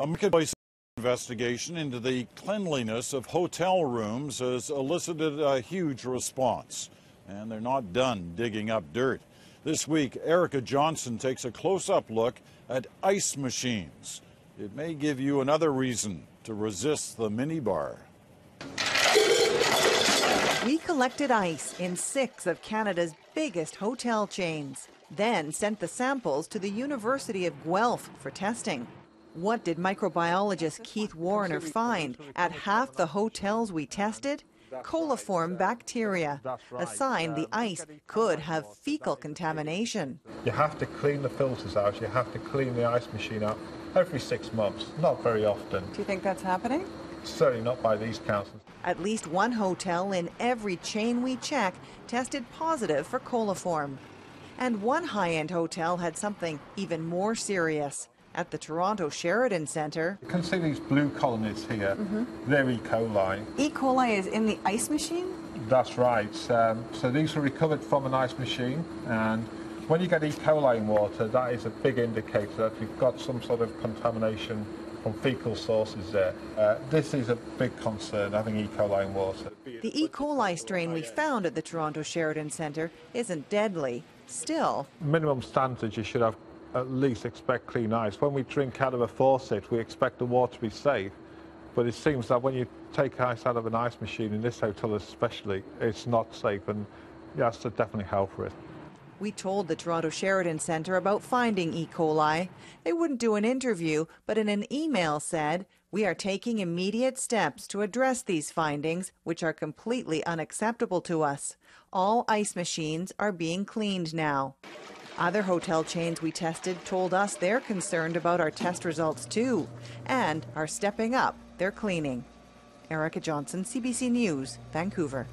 A market investigation into the cleanliness of hotel rooms has elicited a huge response, and they're not done digging up dirt. This week, Erica Johnson takes a close-up look at ice machines. It may give you another reason to resist the minibar. We collected ice in 6 of Canada's biggest hotel chains, then sent the samples to the University of Guelph for testing. What did microbiologist Keith Warriner find at half the hotels we tested? Coliform bacteria, a sign the ice could have fecal contamination. You have to clean the filters out, you have to clean the ice machine up every 6 months, not very often. Do you think that's happening? Certainly not by these counts. At least one hotel in every chain we check tested positive for coliform. And one high-end hotel had something even more serious. At the Toronto Sheraton Centre. You can see these blue colonies here. They're E. coli. E. coli is in the ice machine? That's right. So these are recovered from an ice machine, and when you get E. coli in water, that is a big indicator that we've got some sort of contamination from fecal sources there. This is a big concern, having E. coli in water. The E. coli strain we found at the Toronto Sheraton Centre isn't deadly. Still, minimum standards, you should have at least expect clean ice. When we drink out of a faucet, we expect the water to be safe, but it seems that when you take ice out of an ice machine, in this hotel especially, it's not safe, and that's definitely health risk. We told the Toronto Sheraton Centre about finding E. coli. They wouldn't do an interview, but in an email said, "We are taking immediate steps to address these findings, which are completely unacceptable to us. All ice machines are being cleaned now." Other hotel chains we tested told us they're concerned about our test results too, and are stepping up their cleaning. Erica Johnson, CBC News, Vancouver.